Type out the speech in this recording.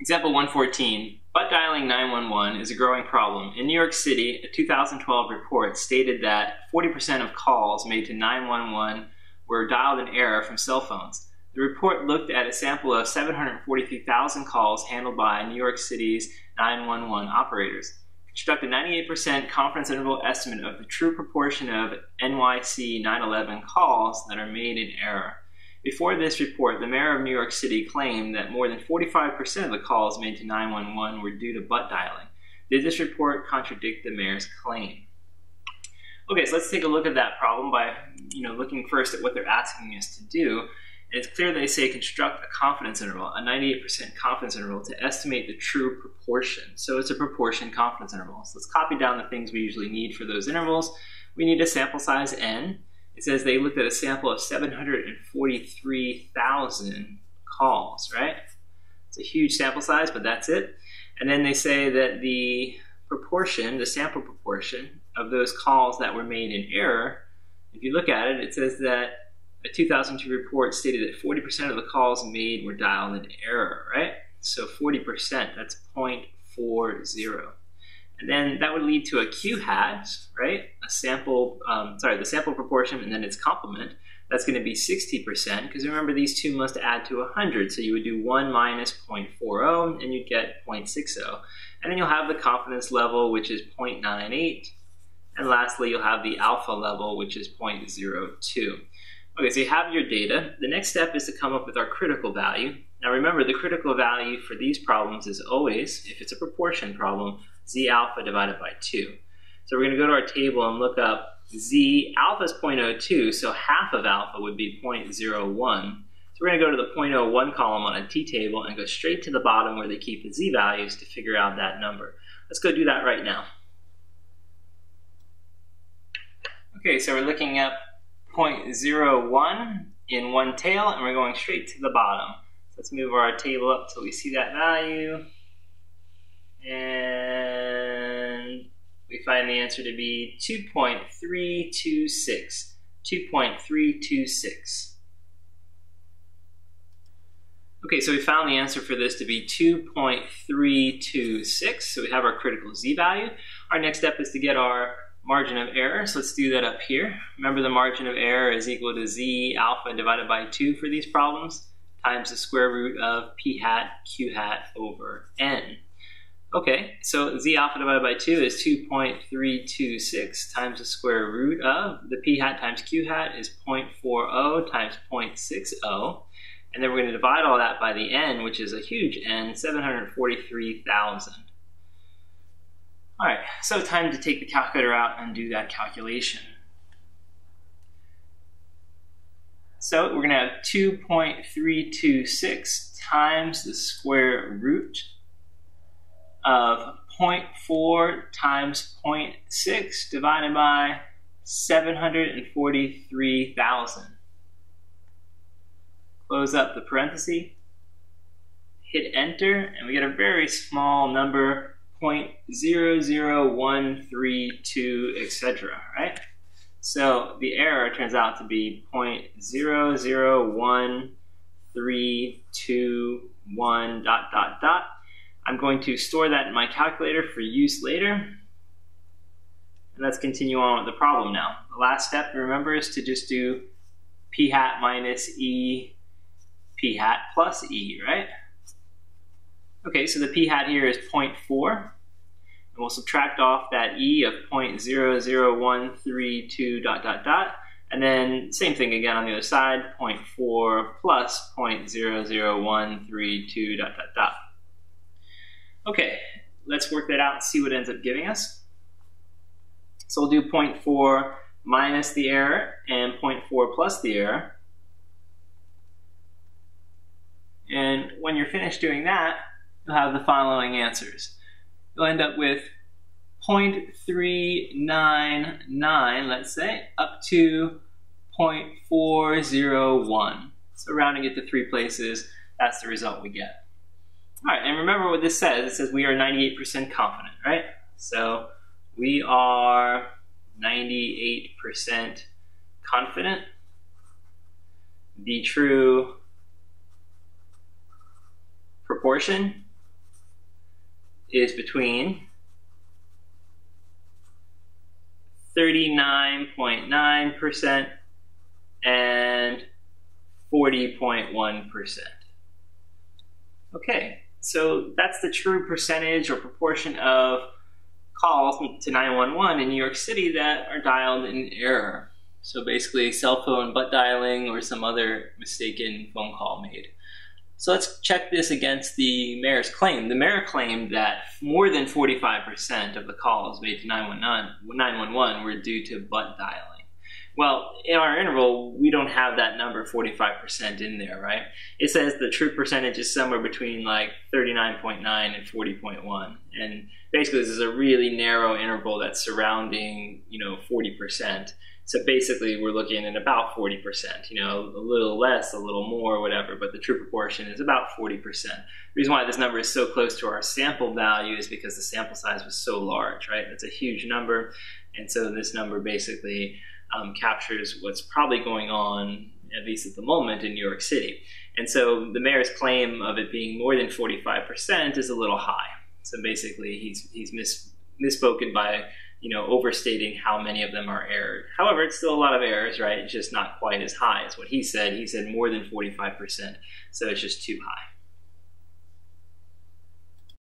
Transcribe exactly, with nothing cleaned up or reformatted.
Example one fourteen, butt dialing nine one one is a growing problem. In New York City, a two thousand twelve report stated that forty percent of calls made to nine one one were dialed in error from cell phones. The report looked at a sample of seven hundred forty-three thousand calls handled by New York City's nine one one operators. Construct a ninety-eight percent confidence interval estimate of the true proportion of N Y C nine one one calls that are made in error. Before this report, the mayor of New York City claimed that more than forty-five percent of the calls made to nine one one were due to butt dialing. Did this report contradict the mayor's claim? Okay, so let's take a look at that problem by, you know, looking first at what they're asking us to do. And it's clear they say construct a confidence interval, a ninety-eight percent confidence interval, to estimate the true proportion. So it's a proportion confidence interval. So let's copy down the things we usually need for those intervals. We need a sample size n. It says they looked at a sample of seven hundred forty-three thousand calls, right? It's a huge sample size, but that's it. And then they say that the proportion, the sample proportion of those calls that were made in error, if you look at it, it says that a two thousand two report stated that forty percent of the calls made were dialed in error, right? So forty percent, that's zero point four zero. And then that would lead to a Q hat, right? A sample, um, sorry, the sample proportion and then its complement. That's going to be sixty percent, because remember these two must add to one hundred. So you would do one minus zero point four zero and you'd get zero point six zero. And then you'll have the confidence level, which is zero point nine eight. And lastly, you'll have the alpha level, which is zero point zero two. Okay, so you have your data. The next step is to come up with our critical value. Now remember, the critical value for these problems is always, if it's a proportion problem, z alpha divided by two. So we're going to go to our table and look up z alpha is zero point zero two, so half of alpha would be zero point zero one. So we're going to go to the zero point zero one column on a t-table and go straight to the bottom where they keep the z values to figure out that number. Let's go do that right now. Okay, so we're looking up zero point zero one in one tail, and we're going straight to the bottom. So let's move our table up till we see that value. And we find the answer to be two point three two six. two point three two six. Okay, so we found the answer for this to be two point three two six. So we have our critical z value. Our next step is to get our margin of error, so let's do that up here. Remember, the margin of error is equal to z alpha divided by two for these problems times the square root of p hat q hat over n. Okay, so z alpha divided by two is two point three two six times the square root of the p hat times q hat is zero point four zero times zero point six zero, and then we're going to divide all that by the n, which is a huge n, seven hundred forty-three thousand. All right, so time to take the calculator out and do that calculation. So we're going to have two point three two six times the square root of zero point four times zero point six divided by seven hundred forty-three thousand. Close up the parenthesis, hit enter, and we get a very small number, zero point zero zero one three two, et cetera, right? So the error turns out to be zero point zero zero one three two one dot dot dot. I'm going to store that in my calculator for use later. And let's continue on with the problem now. The last step, remember, is to just do p hat minus e, p hat plus e, right? Okay, so the p hat here is zero point four, and we'll subtract off that e of zero point zero zero one three two dot dot dot, and then same thing again on the other side, zero point four plus zero point zero zero one three two dot dot dot. Okay, let's work that out and see what ends up giving us. So we'll do zero point four minus the error and zero point four plus the error. And when you're finished doing that, you'll have the following answers. You'll end up with zero point three nine nine, let's say, up to zero point four zero one. So rounding it to three places, that's the result we get. All right, and remember what this says. It says we are ninety-eight percent confident, right? So we are ninety-eight percent confident. The true proportion is between thirty-nine point nine percent and forty point one percent. Okay, so that's the true percentage or proportion of calls to nine one one in New York City that are dialed in error. So basically cell phone butt dialing or some other mistaken phone call made. So let's check this against the mayor's claim. The mayor claimed that more than forty-five percent of the calls made to nine one one were due to butt dialing. Well, in our interval, we don't have that number forty-five percent in there, right? It says the true percentage is somewhere between like thirty-nine point nine and forty point one. And basically this is a really narrow interval that's surrounding, you know, forty percent. So basically we're looking at about forty percent, you know, a little less, a little more, whatever, but the true proportion is about forty percent. The reason why this number is so close to our sample value is because the sample size was so large, right? That's a huge number. And so this number basically um, captures what's probably going on, at least at the moment, in New York City. And so the mayor's claim of it being more than forty-five percent is a little high. So basically he's, he's mis misspoken by, you know, overstating how many of them are errored. However, it's still a lot of errors, right? It's just not quite as high as what he said. He said more than forty-five percent, so it's just too high.